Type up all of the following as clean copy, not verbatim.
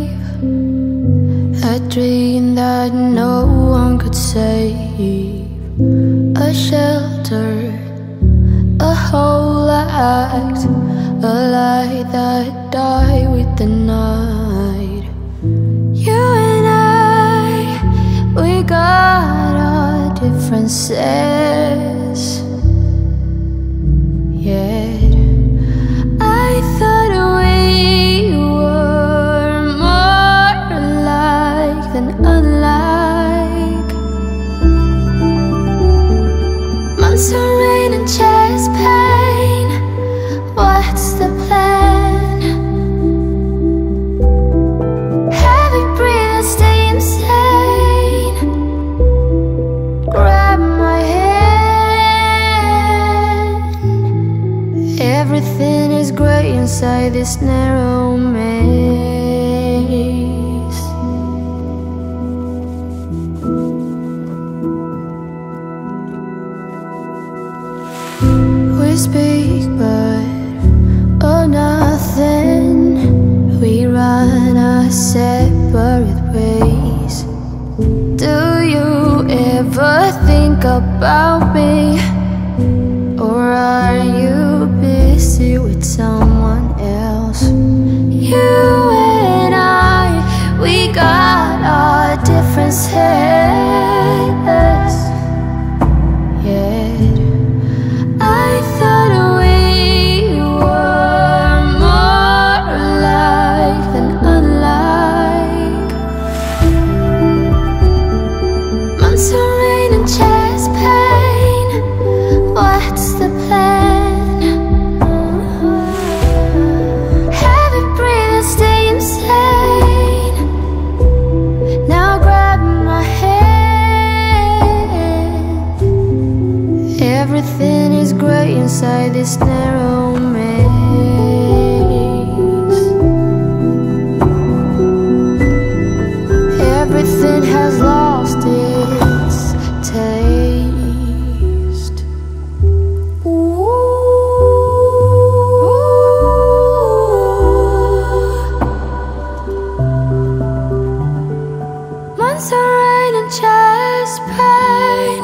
brave, a dream that no one could save, a shelter, a whole act, a light that died with the night. You and I, we got our differences, yet I thought we were more alike than unlike. Months of rain and chest pain, what's the plan? Heavy breathing, stay insane, grab my hand. Everything is grey inside this narrow maze. We speak but oh nothing, we run our separate ways. Do you ever think about me, or are you busy with someone else? You and I, we got our differences, yeah. I thought we were more alike than unlike. Months of rain and chest pain, what's the plan? Heavy breathing, stay insane, now grab my hand. Everything is grey inside this narrow maze. Everything has lost its taste. Ooh. Ooh. Months of rain and chest pain,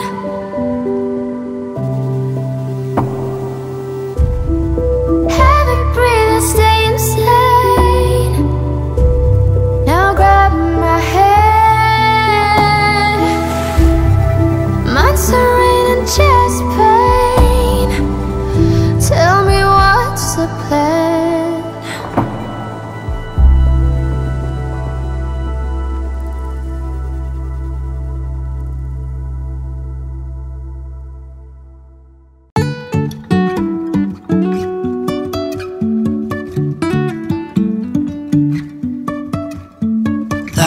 chest pain, tell me what's the plan?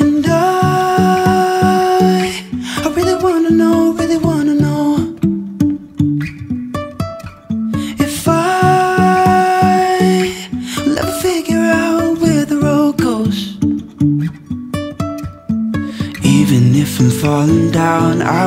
And I really wanna know, really wanna know, if I'll ever figure out where the road goes. Even if I'm falling down, I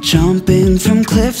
Jumping from cliffs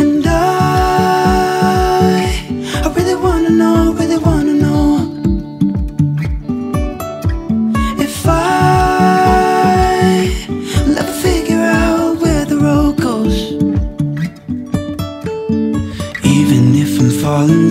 And I really wanna know, if I'll ever figure out where the road goes. Even if I'm falling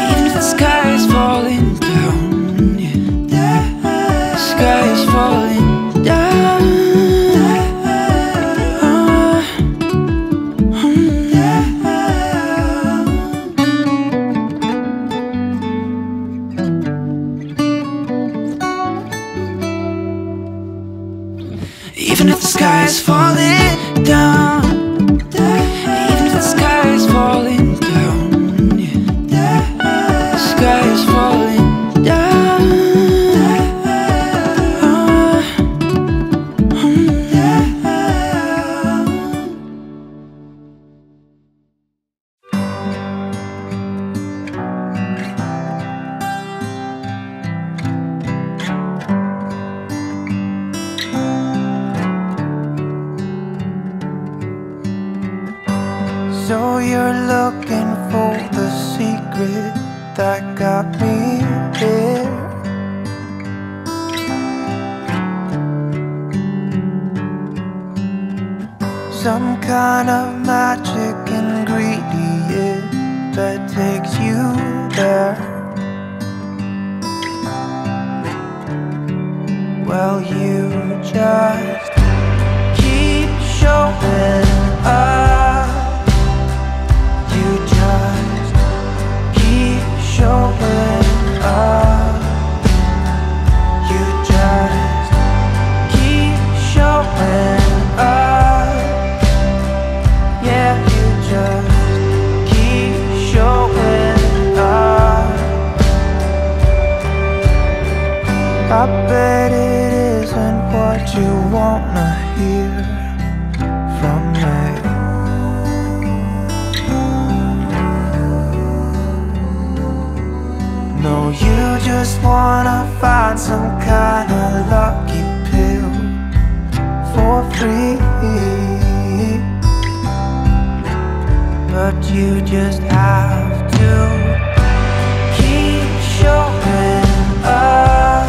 Even if the sky is falling down, yeah. The sky is falling down. Even if the sky is falling down, even if the sky is falling down, the sky is falling down. So you're looking for the secret that got me there. Some kind of magic ingredient that takes you there. Well, you just keep showing up. Just keep showing up. You just keep showing up. Yeah, you just keep showing up. I bet it isn't what you wanna hear from me. No, you just wanna find some kind of lucky pill for free, but you just have to keep showing up.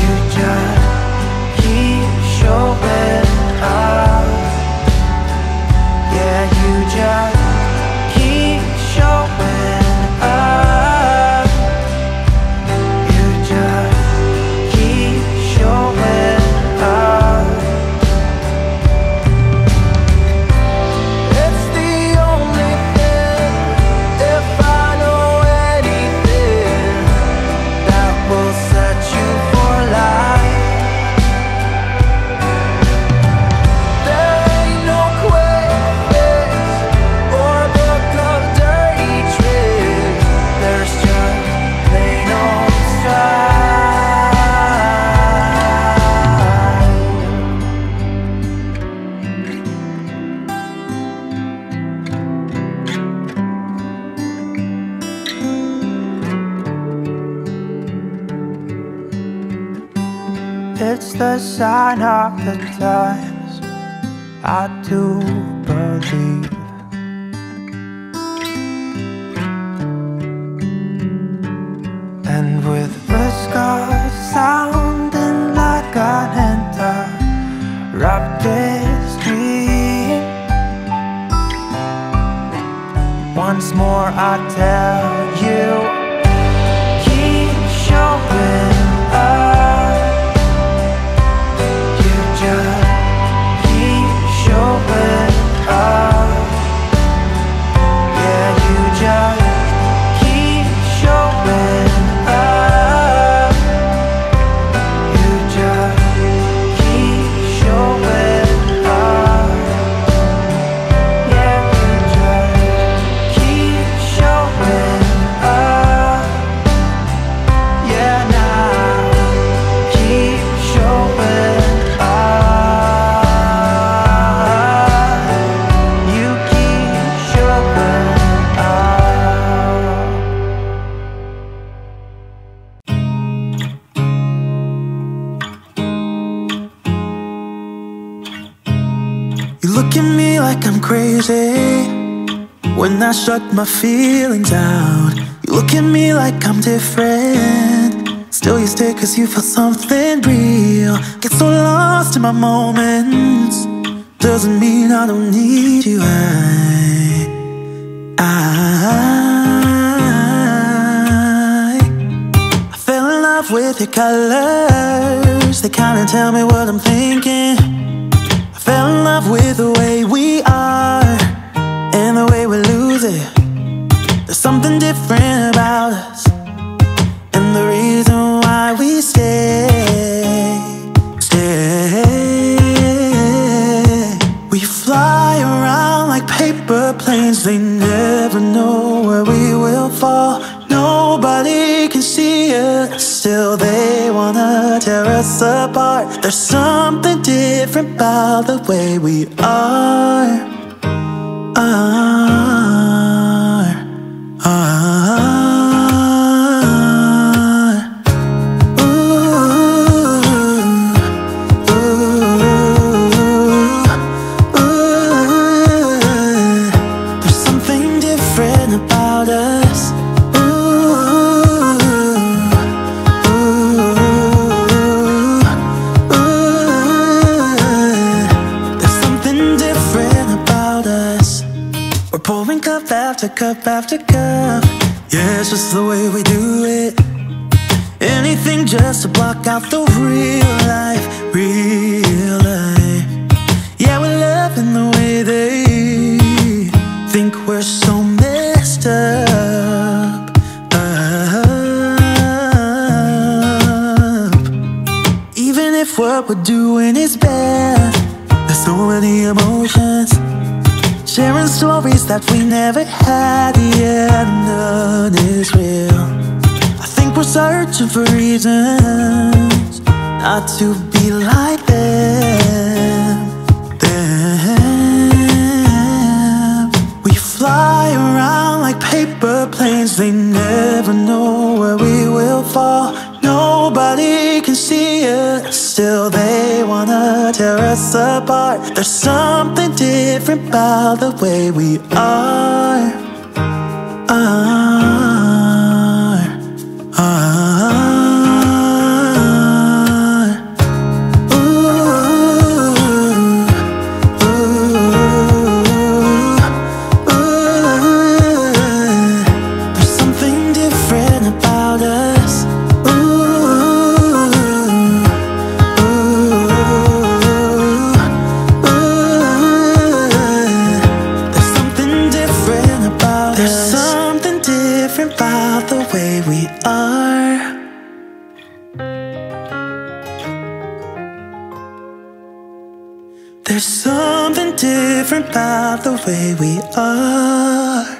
You just keep showing up. Yeah, you just keep showing up. It's the sign of the times, I do believe. And with risk of sounding like an interrupted stream, once more I tell you, keep showing up. When I shut my feelings out, you look at me like I'm different. Still you stay cause you feel something real. Get so lost in my moments. Doesn't mean I don't need you. I fell in love with your colors. They kinda tell me what I'm thinking. I fell in love with the way we are and the way we lose it. There's something different about us, and the reason why we stay. We fly around like paper planes. They never know where we will fall. Nobody can see us, still they wanna tear us apart. There's something different about the way we are. Cup after cup, yeah, it's just the way we do it. Anything just to block out the real life. Yeah, we're loving the way they think we're so messed up. Even if what we're doing is bad, there's so many emotions. Sharing stories that we never had, yeah, none is real. I think we're searching for reasons not to be like them. We fly around like paper planes. They never know where we will fall. Nobody can see us, still they wanna tear us apart. There's something different about the way we are. There's something different about the way we are.